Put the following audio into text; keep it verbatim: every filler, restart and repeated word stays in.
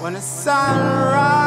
When the sun rises.